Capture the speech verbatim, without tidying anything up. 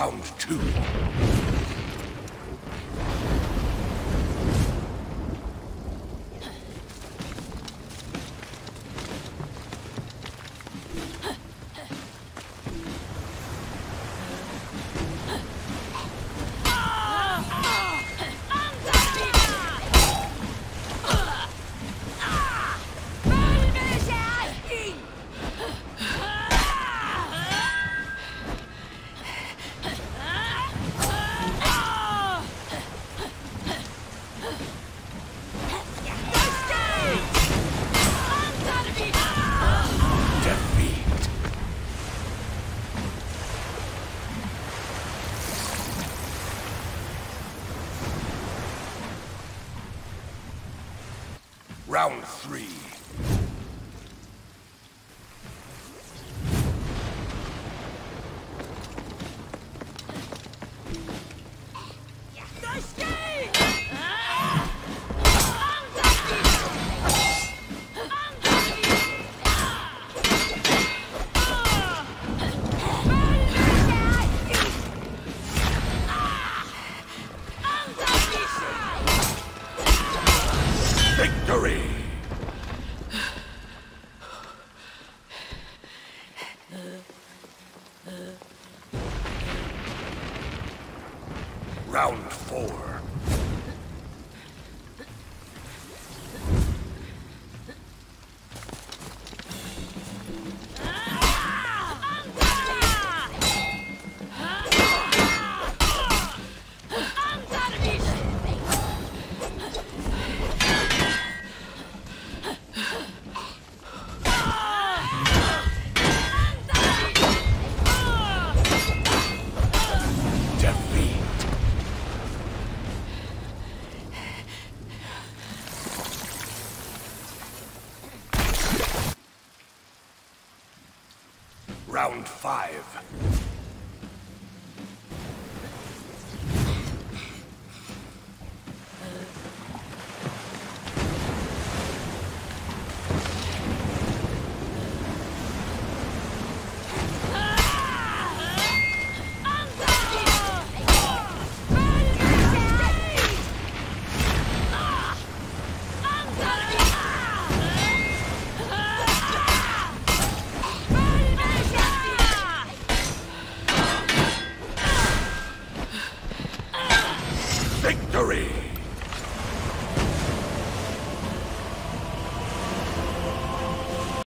round two. Round three. Round four. Round five.